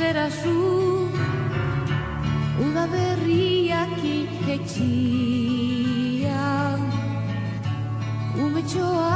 zera zu uda berriak iketxian umetxoa